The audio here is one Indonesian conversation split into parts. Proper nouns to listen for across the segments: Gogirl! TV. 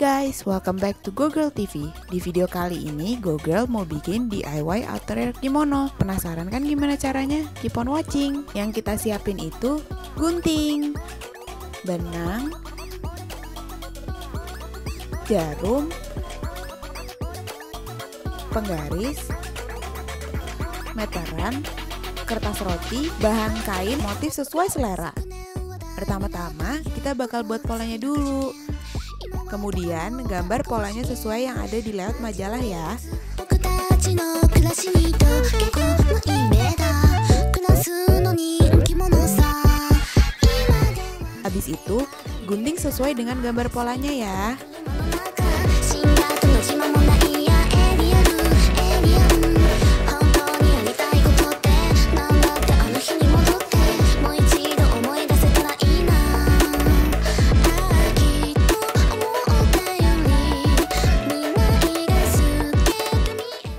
Guys, welcome back to Gogirl TV. Di video kali ini Gogirl mau bikin DIY outerwear kimono. Penasaran kan gimana caranya? Keep on watching. Yang kita siapin itu gunting, benang, jarum, penggaris, meteran, kertas roti, bahan kain, motif sesuai selera. Pertama-tama kita bakal buat polanya dulu. Kemudian gambar polanya sesuai yang ada di layout majalah ya. Habis itu gunting sesuai dengan gambar polanya ya.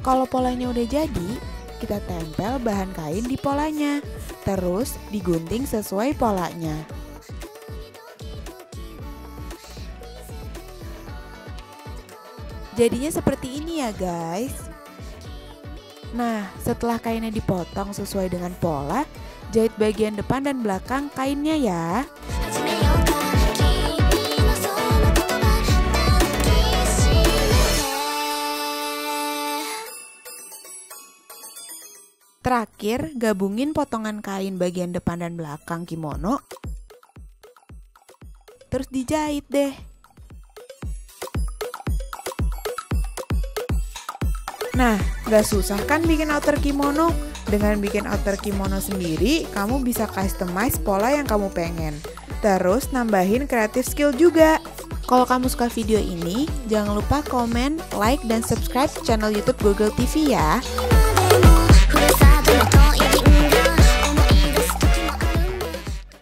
Kalau polanya udah jadi, kita tempel bahan kain di polanya, terus digunting sesuai polanya. Jadinya seperti ini ya guys. Nah, setelah kainnya dipotong sesuai dengan pola, jahit bagian depan dan belakang kainnya ya. Terakhir, gabungin potongan kain bagian depan dan belakang kimono, terus dijahit deh. Nah, gak susah kan bikin outer kimono? Dengan bikin outer kimono sendiri, kamu bisa customize pola yang kamu pengen. Terus nambahin kreatif skill juga. Kalau kamu suka video ini, jangan lupa komen, like, dan subscribe channel YouTube Gogirl TV ya.